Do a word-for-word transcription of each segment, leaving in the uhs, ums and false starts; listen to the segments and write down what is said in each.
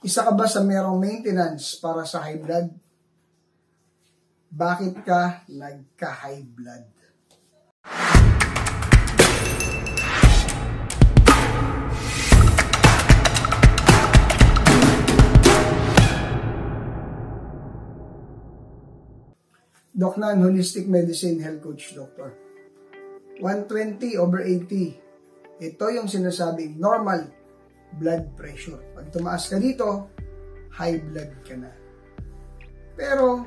Isa ka ba sa merong maintenance para sa high blood? Bakit ka nagka-high blood? Dok Nan Holistic Medicine Health Coach Doctor. one twenty over eighty. Ito yung sinasabing normal blood pressure. Pag tumaas ka dito, high blood ka na. Pero,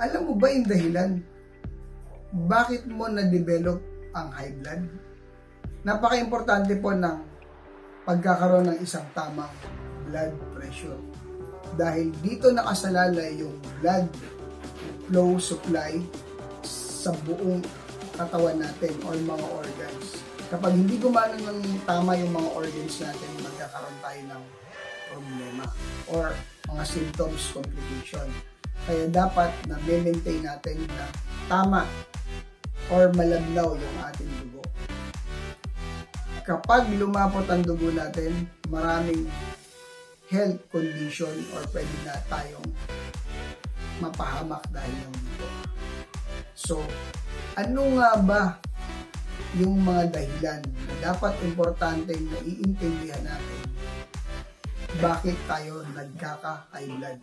alam mo ba yung dahilan? Bakit mo na-develop ang high blood? Napaka-importante po ng pagkakaroon ng isang tamang blood pressure. Dahil dito nakasalalay yung blood flow supply sa buong katawan natin or mga organs. Kapag hindi gumana ng tama yung mga organs natin, magkakaroon tayo ng problema or mga symptoms, complication. Kaya dapat na maintain natin na tama or malablaw yung ating dugo. Kapag lumapot ang dugo natin, maraming health condition or pwede na tayong mapahamak dahil lang dito. So, ano nga ba yung mga dahilan na dapat importante na iintindihan natin bakit tayo nagkaka-high blood?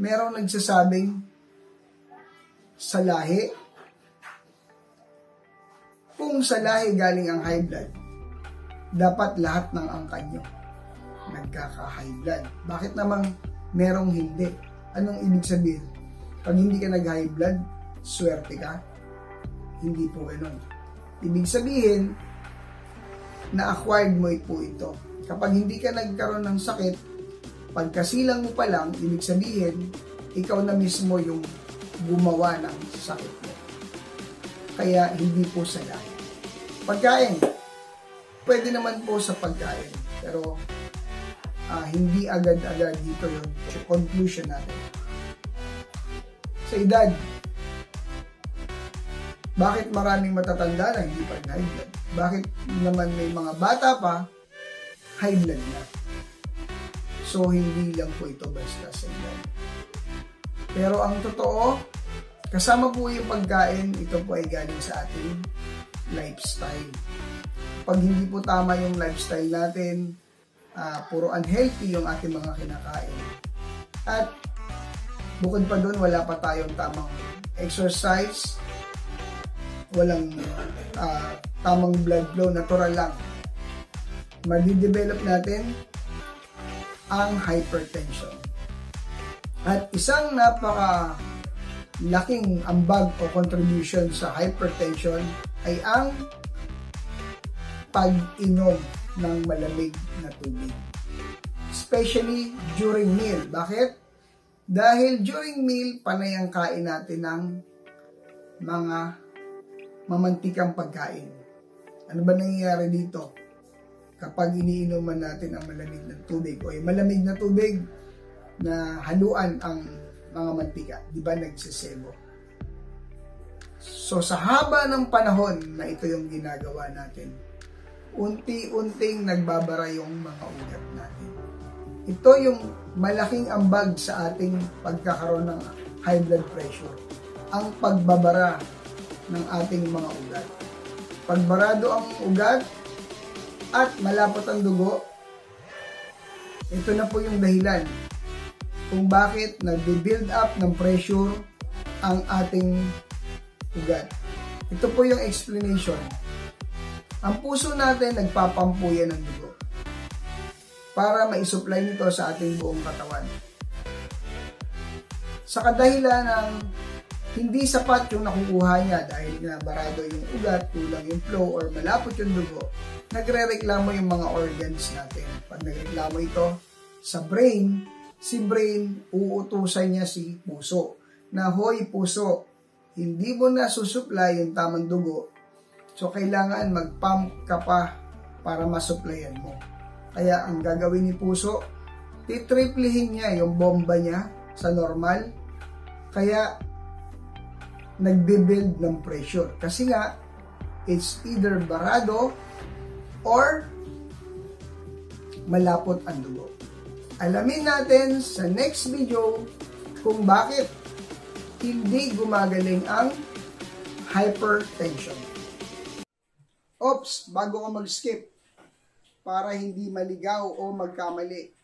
Merong nagsasabing sa lahi. Kung sa lahi galing ang high blood, dapat lahat ng angkan nyo nagkaka-high blood. Bakit namang merong hindi? Anong ibig sabihin? Pag hindi ka nag-high blood, swerte ka? Hindi po ganun. Ibig sabihin, na-acquired mo po ito. Kapag hindi ka nagkaroon ng sakit, pagkasilang mo pa lang, ibig sabihin, ikaw na mismo yung gumawa ng sakit mo. Kaya hindi po sa lahi. Pagkain. Pwede naman po sa pagkain. Pero, Uh, hindi agad-agad dito yung conclusion natin. Sa edad, bakit maraming matatanda na hindi pa high blood? Bakit naman may mga bata pa, high blood na? So, hindi lang po ito basta sa edad. Pero ang totoo, kasama po yung pagkain, ito po ay galing sa ating lifestyle. Pag hindi po tama yung lifestyle natin, Uh, puro unhealthy yung ating mga kinakain. At bukod pa doon, wala pa tayong tamang exercise, walang uh, tamang blood flow, natural lang. Madi-develop natin ang hypertension. At isang napaka laking ambag o contribution sa hypertension ay ang pag-inom ng malamig na tubig. Especially during meal. Bakit? Dahil during meal, panay ang kain natin ng mga mamantikang pagkain. Ano ba nangyayari dito? Kapag iniinuman natin ang malamig na tubig o yung malamig na tubig na haluan ang mga mantika, di ba nagsisebo? So sa haba ng panahon na ito yung ginagawa natin, unti-unting nagbabara yung mga ugat natin. Ito yung malaking ambag sa ating pagkakaroon ng high blood pressure. Ang pagbabara ng ating mga ugat. Pagbarado ang ugat at malapot ang dugo, ito na po yung dahilan kung bakit nag-build up ng pressure ang ating ugat. Ito po yung explanation. Ang puso natin nagpapampuyan ng dugo para maisupply nito sa ating buong katawan. Sa kadahilan ng hindi sapat yung nakukuha niya dahil nabarado yung ugat, kulang yung flow, or malapot yung dugo, nagre-reklamo yung mga organs natin. Pag nagreklamo ito sa brain, si brain uutusan niya si puso. Na, hoy puso, hindi mo na susupply yung tamang dugo, so, kailangan mag-pump ka pa para masupplyan mo. Kaya, ang gagawin ni puso, titriplihin niya yung bomba niya sa normal. Kaya, nagbe-build ng pressure. Kasi nga, it's either barado or malapot ang dugo. Alamin natin sa next video kung bakit hindi gumagaling ang hypertension. Oops, bago ko mag-skip para hindi maligaw o magkamali.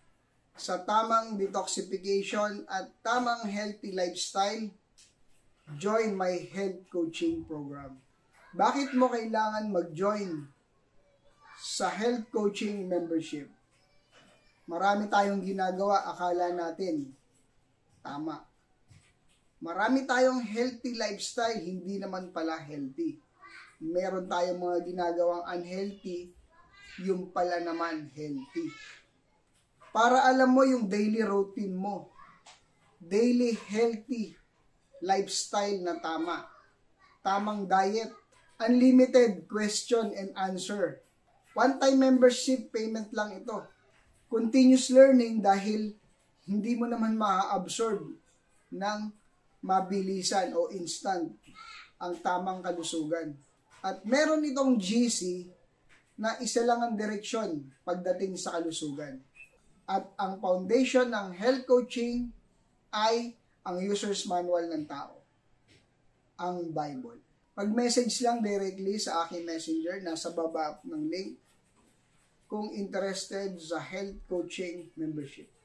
Sa tamang detoxification at tamang healthy lifestyle, join my health coaching program. Bakit mo kailangan mag-join sa health coaching membership? Marami tayong ginagawa, akala natin tama. Marami tayong healthy lifestyle, hindi naman pala healthy. Meron tayong mga ginagawang unhealthy, yung pala naman healthy. Para alam mo yung daily routine mo, daily healthy lifestyle na tama, tamang diet, unlimited question and answer. One-time membership payment lang ito. Continuous learning dahil hindi mo naman maa-absorb ng mabilisan o instant ang tamang kalusugan. At meron itong G C na isa lang ang direksyon pagdating sa kalusugan. At ang foundation ng health coaching ay ang user's manual ng tao, ang Bible. Mag-message lang directly sa aking messenger, nasa baba ng link, kung interested sa health coaching membership.